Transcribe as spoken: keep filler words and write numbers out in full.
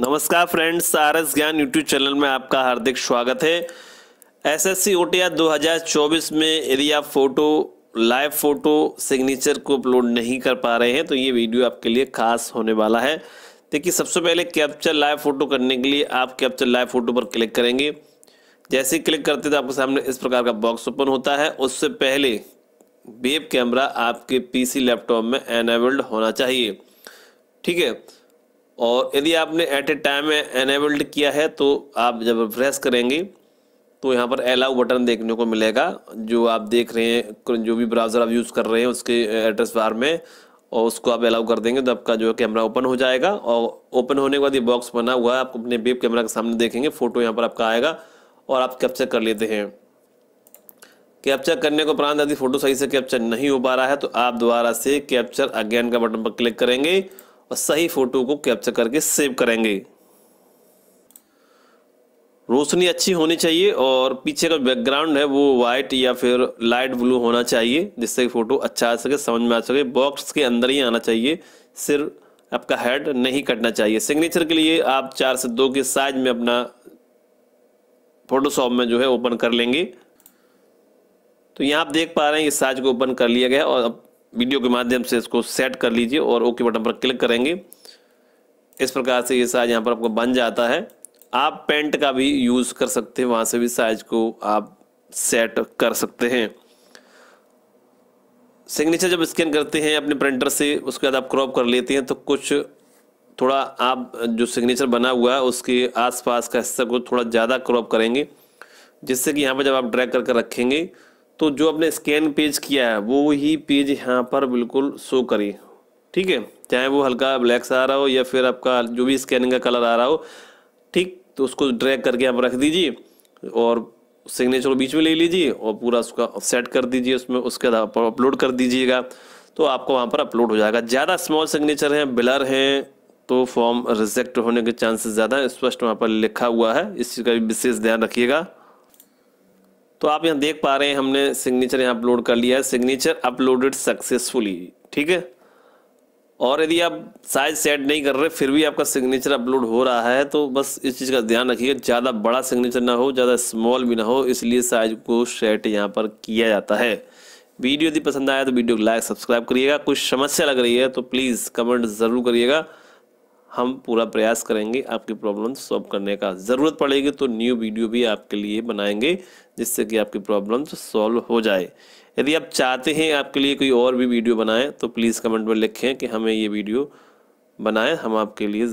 नमस्कार फ्रेंड्स, सारस ज्ञान यूट्यूब चैनल में आपका हार्दिक स्वागत है। एसएससी एस दो हज़ार चौबीस में यदि आप फोटो लाइव फोटो सिग्नेचर को अपलोड नहीं कर पा रहे हैं तो ये वीडियो आपके लिए खास होने वाला है। देखिए, सबसे पहले कैप्चर लाइव फोटो करने के लिए आप कैप्चर लाइव फोटो पर क्लिक करेंगे। जैसे ही क्लिक करते तो आपके सामने इस प्रकार का बॉक्स ओपन होता है। उससे पहले वेब कैमरा आपके पीसी लैपटॉप में एनेबल्ड होना चाहिए, ठीक है। और यदि आपने एट ए टाइम में एनेबल्ड किया है तो आप जब रिफ्रेश करेंगे तो यहाँ पर अलाउ बटन देखने को मिलेगा, जो आप देख रहे हैं, जो भी ब्राउज़र आप यूज़ कर रहे हैं उसके एड्रेस बार में, और उसको आप अलाउ कर देंगे तो आपका जो है कैमरा ओपन हो जाएगा। और ओपन होने के बाद ये बॉक्स बना हुआ है, आप अपने वेब कैमरा के सामने देखेंगे, फ़ोटो यहाँ पर आपका आएगा और आप कैप्चर कर लेते हैं। कैप्चर करने के उपरांत यदि फ़ोटो सही से कैप्चर नहीं हो पा रहा है तो आप दोबारा से कैप्चर अगेन का बटन पर क्लिक करेंगे और सही फोटो को कैप्चर करके सेव करेंगे। रोशनी अच्छी होनी चाहिए और पीछे का बैकग्राउंड है वो वाइट या फिर लाइट ब्लू होना चाहिए, जिससे फोटो अच्छा आ सके, समझ में आ सके। बॉक्स के अंदर ही आना चाहिए, सिर्फ आपका हेड नहीं कटना चाहिए। सिग्नेचर के लिए आप चार से दो के साइज में अपना फोटोशॉप में जो है ओपन कर लेंगे। तो यहाँ आप देख पा रहे हैं ये साइज को ओपन कर लिया गया और अब वीडियो के माध्यम से इसको सेट कर लीजिए और ओके बटन पर क्लिक करेंगे। इस प्रकार से ये साइज यहाँ पर आपको बन जाता है। आप पेंट का भी यूज़ कर सकते हैं, वहाँ से भी साइज को आप सेट कर सकते हैं। सिग्नेचर जब स्कैन करते हैं अपने प्रिंटर से, उसके बाद आप क्रॉप कर लेते हैं तो कुछ थोड़ा आप जो सिग्नेचर बना हुआ है उसके आसपास का हिस्सा को थोड़ा ज़्यादा क्रॉप करेंगे, जिससे कि यहाँ पर जब आप ड्रैग करके रखेंगे तो जो आपने स्कैन पेज किया है वो ही पेज यहाँ पर बिल्कुल शो करे, ठीक है। चाहे वो हल्का ब्लैक सा आ रहा हो या फिर आपका जो भी स्कैनिंग का कलर आ रहा हो, ठीक। तो उसको ड्रैग करके आप रख दीजिए और सिग्नेचर को बीच में ले लीजिए और पूरा उसका सेट कर दीजिए, उसमें उसके आधार पर अपलोड कर दीजिएगा तो आपको वहाँ पर अपलोड हो जाएगा। ज़्यादा स्मॉल सिग्नेचर हैं, ब्लर हैं तो फॉर्म रिजेक्ट होने के चांसेस ज़्यादा हैं, स्पष्ट वहाँ पर लिखा हुआ है, इस चीज़ का भी विशेष ध्यान रखिएगा। तो आप यहाँ देख पा रहे हैं हमने सिग्नेचर यहाँ अपलोड कर लिया है, सिग्नेचर अपलोडेड सक्सेसफुली, ठीक है। और यदि आप साइज सेट नहीं कर रहे फिर भी आपका सिग्नेचर अपलोड हो रहा है तो बस इस चीज़ का ध्यान रखिएगा, ज़्यादा बड़ा सिग्नेचर ना हो, ज़्यादा स्मॉल भी ना हो, इसलिए साइज को सेट यहाँ पर किया जाता है। वीडियो यदि पसंद आया तो वीडियो को लाइक सब्सक्राइब करिएगा। कोई समस्या लग रही है तो प्लीज़ कमेंट ज़रूर करिएगा, हम पूरा प्रयास करेंगे आपकी प्रॉब्लम सॉल्व करने का। ज़रूरत पड़ेगी तो न्यू वीडियो भी आपके लिए बनाएंगे जिससे कि आपकी प्रॉब्लम सॉल्व हो जाए। यदि आप चाहते हैं आपके लिए कोई और भी वीडियो बनाएं तो प्लीज़ कमेंट में लिखें कि हमें ये वीडियो बनाएं, हम आपके लिए